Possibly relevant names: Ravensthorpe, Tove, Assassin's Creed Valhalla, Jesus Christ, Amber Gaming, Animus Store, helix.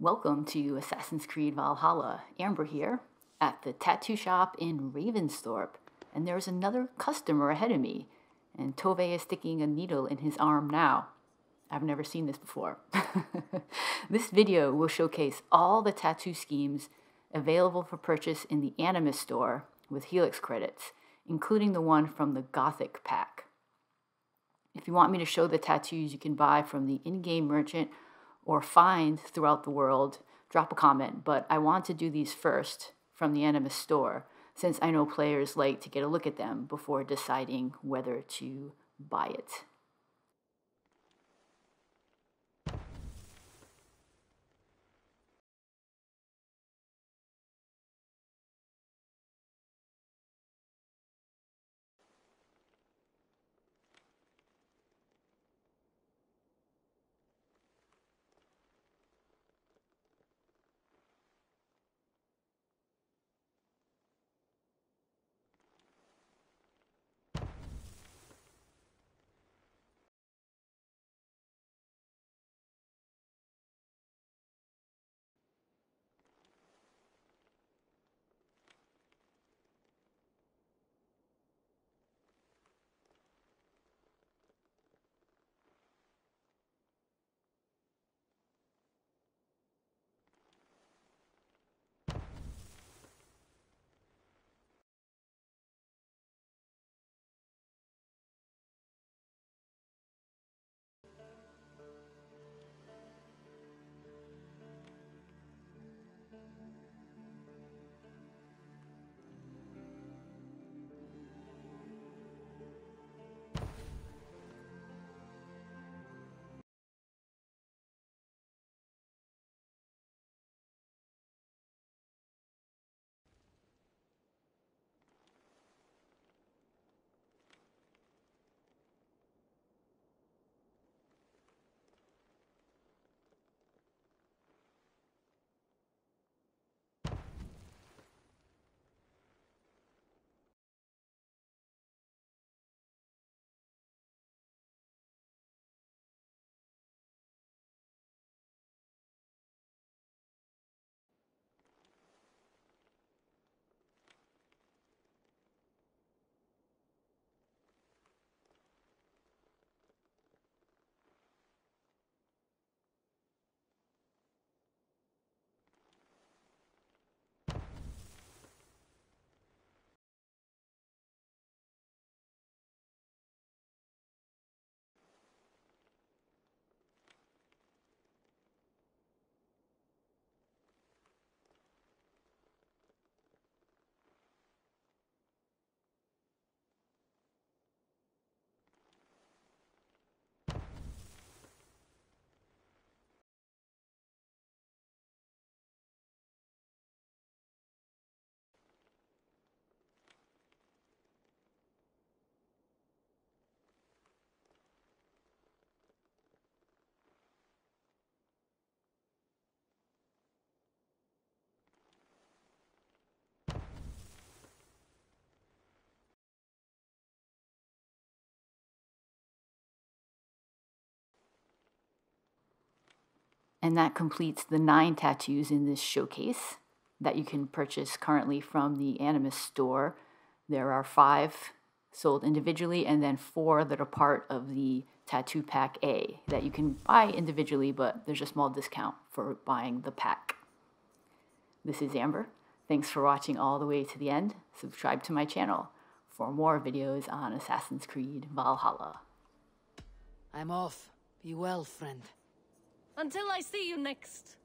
Welcome to Assassin's Creed Valhalla. Amber here at the tattoo shop in Ravensthorpe, and there's another customer ahead of me, and Tove is sticking a needle in his arm now. I've never seen this before. This video will showcase all the tattoo schemes available for purchase in the Animus Store with Helix credits, including the one from the Gothic pack. If you want me to show the tattoos you can buy from the in-game merchant or find throughout the world, drop a comment, but I want to do these first from the Animus Store since I know players like to get a look at them before deciding whether to buy it. And that completes the 9 tattoos in this showcase that you can purchase currently from the Animus Store. There are 5 sold individually and then 4 that are part of the Tattoo Pack A that you can buy individually, but there's a small discount for buying the pack. This is Amber. Thanks for watching all the way to the end. Subscribe to my channel for more videos on Assassin's Creed Valhalla. I'm off. Be well, friend. Until I see you next.